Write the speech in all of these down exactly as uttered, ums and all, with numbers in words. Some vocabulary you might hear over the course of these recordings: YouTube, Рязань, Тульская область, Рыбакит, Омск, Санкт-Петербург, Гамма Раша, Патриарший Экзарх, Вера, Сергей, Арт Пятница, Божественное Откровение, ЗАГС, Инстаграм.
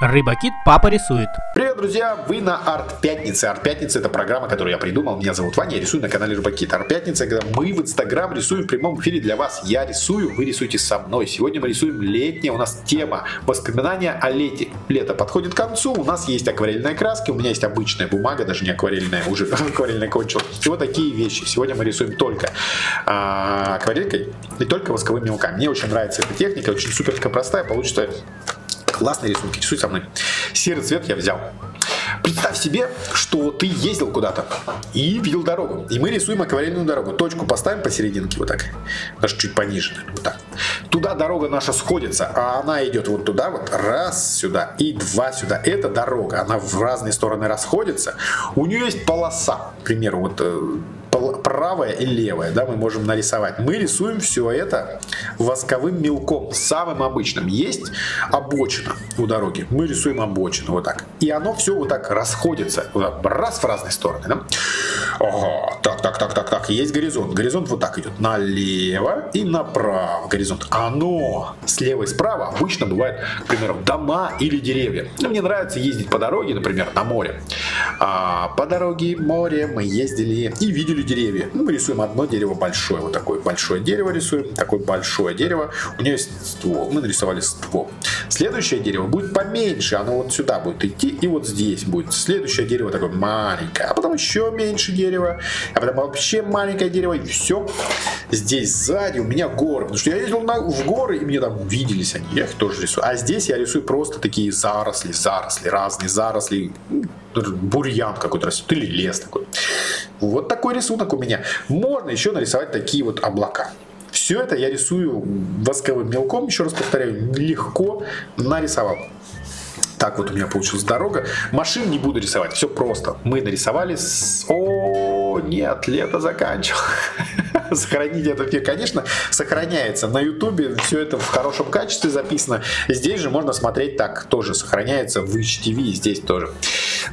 Рыбакит, папа рисует. Привет, друзья! Вы на Арт Пятнице. Арт Пятница — это программа, которую я придумал. Меня зовут Ваня, я рисую на канале Рыбакит. Арт Пятница, когда мы в Инстаграм рисуем в прямом эфире для вас. Я рисую, вы рисуете со мной. Сегодня мы рисуем летнее. У нас тема — воспоминания о лете. Лето подходит к концу. У нас есть акварельные краски. У меня есть обычная бумага, даже не акварельная, уже акварельная кончилась. И вот такие вещи. Сегодня мы рисуем только а, акварелькой и только восковыми мелками. Мне очень нравится эта техника, очень суперка простая. Получится классные рисунки, рисуй со мной. Серый цвет я взял. Представь себе, что ты ездил куда-то и видел дорогу. И мы рисуем акварельную дорогу. Точку поставим посерединке, вот так. Даже чуть пониже, вот так. Туда дорога наша сходится, а она идет вот туда, вот раз сюда и два сюда. Это дорога, она в разные стороны расходится. У нее есть полоса, к примеру, вот правая и левая, да, мы можем нарисовать. Мы рисуем все это восковым мелком, самым обычным. Есть обочина у дороги, мы рисуем обочину вот так. И оно все вот так расходится, раз в разные стороны, да? Ага, так, так, так, так, так, есть горизонт. Горизонт вот так идет, налево и направо горизонт. Оно слева и справа обычно бывает, к примеру, дома или деревья. Ну, мне нравится ездить по дороге, например, на море. А, по дороге море мы ездили и видели деревья. Ну, мы рисуем одно дерево большое, вот такое большое дерево рисуем, такое большое дерево. У нее есть ствол, мы нарисовали ствол. Следующее дерево будет поменьше, оно вот сюда будет идти и вот здесь будет. Следующее дерево такое маленькое, а потом еще меньше дерево, а потом вообще маленькое дерево, и все. Здесь сзади у меня горы, потому что я ездил на, в горы, и мне там виделись они, я их тоже рисую. А здесь я рисую просто такие заросли, заросли, разные заросли, бурьян какой-то растет или лес такой. Вот такой рисунок у меня. Можно еще нарисовать такие вот облака. Все это я рисую восковым мелком, еще раз повторяю, легко нарисовал. Так вот у меня получилась дорога. Машин не буду рисовать, все просто. Мы нарисовали с... О, нет, лето заканчивалось. Сохраните это эфир, конечно, сохраняется на ютубе, все это в хорошем качестве записано. Здесь же можно смотреть так, тоже сохраняется в эйч ти ви, здесь тоже.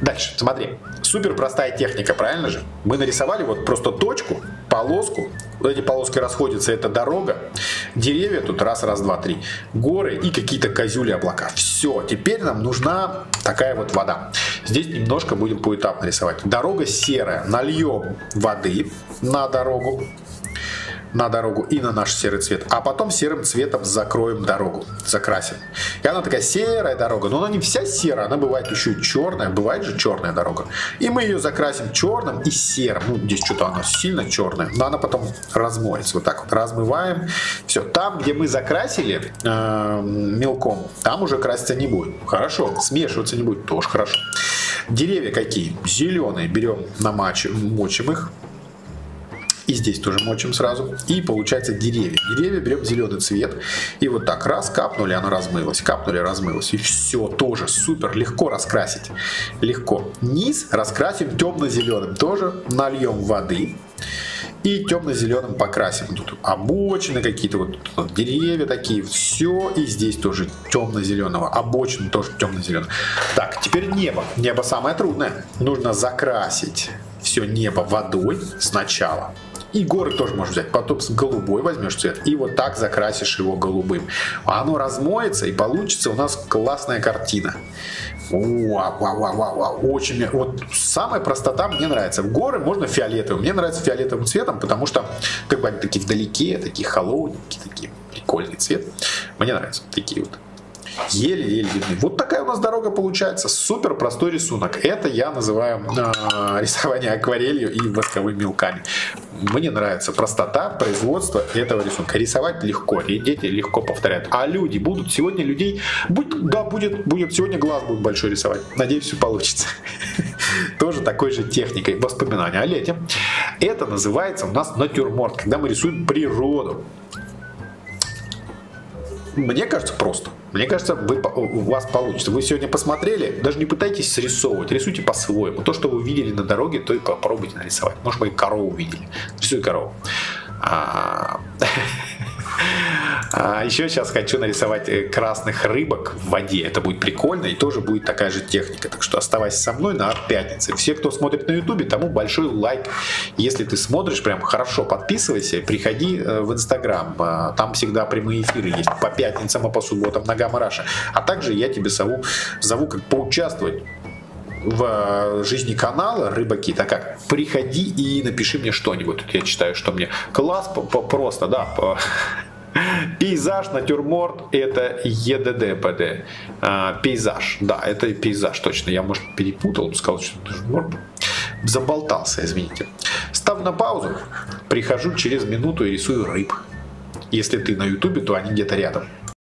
Дальше, смотри, супер простая техника, правильно же? Мы нарисовали вот просто точку, полоску, вот эти полоски расходятся, это дорога, деревья тут раз, раз, два, три, горы и какие-то козюли облака. Все, теперь нам нужна такая вот вода. Здесь немножко будем поэтапно рисовать. Дорога серая, нальем воды на дорогу. На дорогу и на наш серый цвет. А потом серым цветом закроем дорогу. Закрасим. И она такая серая дорога. Но она не вся серая. Она бывает еще и черная. Бывает же черная дорога. И мы ее закрасим черным и серым. Ну, здесь что-то она сильно черная. Но она потом размоется. Вот так вот размываем. Все. Там, где мы закрасили э, мелком, там уже краситься не будет. Хорошо. Смешиваться не будет. Тоже хорошо. Деревья какие? Зеленые. Берем, намачиваем, мочим их. И здесь тоже мочим сразу. И получается деревья. Деревья берем зеленый цвет. И вот так раз капнули, оно размылось. Капнули, размылось. И все тоже супер. Легко раскрасить. Легко. Низ раскрасим темно-зеленым. Тоже нальем воды. И темно-зеленым покрасим. Тут обочины какие-то, вот, вот деревья такие, все. И здесь тоже темно-зеленого. Обочины тоже темно-зеленого. Так, теперь небо. Небо самое трудное. Нужно закрасить все небо водой сначала. И горы тоже можешь взять. Потом голубой возьмешь цвет. И вот так закрасишь его голубым. Оно размоется, и получится у нас классная картина. Вау, вау, вау, вау. Очень. Вот самая простота мне нравится. В горы можно фиолетовым. Мне нравится фиолетовым цветом, потому что как бы они такие вдалеке, такие холодненькие, такие прикольный цвет. Мне нравятся такие вот. Еле-еле видны. Вот такая у нас дорога получается. Супер простой рисунок. Это я называю э, рисование акварелью и восковыми мелками. Мне нравится простота производства этого рисунка. Рисовать легко, и дети легко повторяют. А люди будут, сегодня людей, будь, да, будет, будет, сегодня глаз будет большой рисовать. Надеюсь, все получится. Тоже такой же техникой. Воспоминания о лете. Это называется у нас натюрморт, когда мы рисуем природу. Мне кажется, просто. Мне кажется, вы, у вас получится. Вы сегодня посмотрели, даже не пытайтесь срисовывать. Рисуйте по-своему. То, что вы видели на дороге, то и попробуйте нарисовать. Может, вы корову видели. Рисуй корову. А еще сейчас хочу нарисовать красных рыбок в воде. Это будет прикольно, и тоже будет такая же техника. Так что оставайся со мной на Арт Пятнице. Все, кто смотрит на ютубе, тому большой лайк. Если ты смотришь, прям хорошо подписывайся. Приходи в Инстаграм. Там всегда прямые эфиры есть. По пятницам и по субботам на Гамма Раша. А также я тебе зову, зову как поучаствовать в жизни канала Рыбакит. А как? Приходи и напиши мне что-нибудь. Я читаю, что мне класс, по -по просто, да, по... Пейзаж, натюрморт, это ЕДДПД. А, пейзаж, да, это пейзаж, точно. Я, может, перепутал, сказал, что натюрморт. Заболтался, извините. Ставлю на паузу, прихожу через минуту и рисую рыб. Если ты на ютубе, то они где-то рядом.